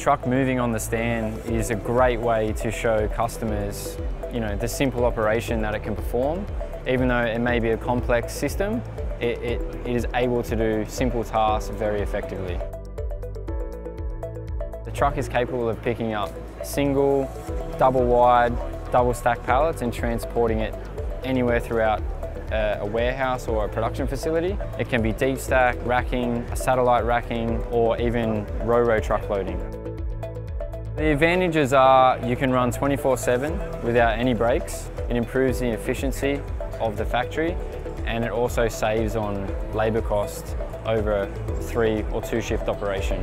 truck moving on the stand is a great way to show customers, you know, the simple operation that it can perform. Even though it may be a complex system, it is able to do simple tasks very effectively. The truck is capable of picking up single, double wide, double stack pallets and transporting it anywhere throughout a warehouse or a production facility. It can be deep stack, racking, satellite racking, or even ro-ro truck loading. The advantages are you can run 24/7 without any breaks. It improves the efficiency of the factory and it also saves on labour cost over 3 or 2 shift operation.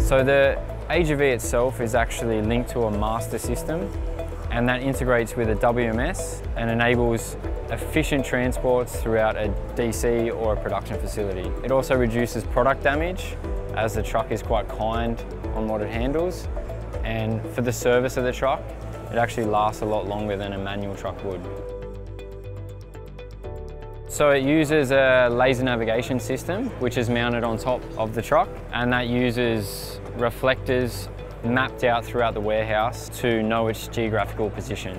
So the AGV itself is actually linked to a master system, and that integrates with a WMS and enables efficient transports throughout a DC or a production facility. It also reduces product damage, as the truck is quite kind on what it handles, and for the service of the truck, it actually lasts a lot longer than a manual truck would. So it uses a laser navigation system, which is mounted on top of the truck, and that uses reflectors mapped out throughout the warehouse to know its geographical position.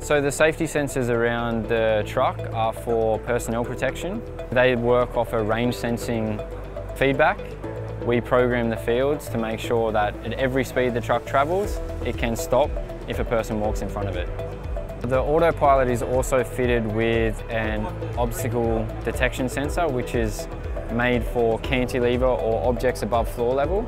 So the safety sensors around the truck are for personnel protection. They work off a range sensing feedback. We program the fields to make sure that at every speed the truck travels, it can stop if a person walks in front of it. The Autopilot is also fitted with an obstacle detection sensor, which is made for cantilever or objects above floor level,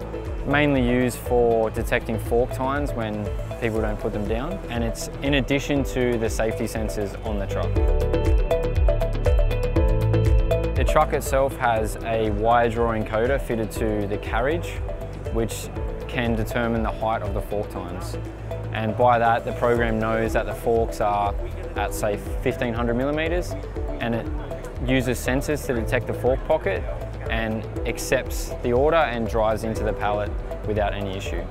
mainly used for detecting fork tines when people don't put them down, and it's in addition to the safety sensors on the truck. The truck itself has a wire draw encoder fitted to the carriage, which can determine the height of the fork tines, and by that the program knows that the forks are at, say, 1500 millimeters, and it uses sensors to detect the fork pocket and accepts the order and drives into the pallet without any issue.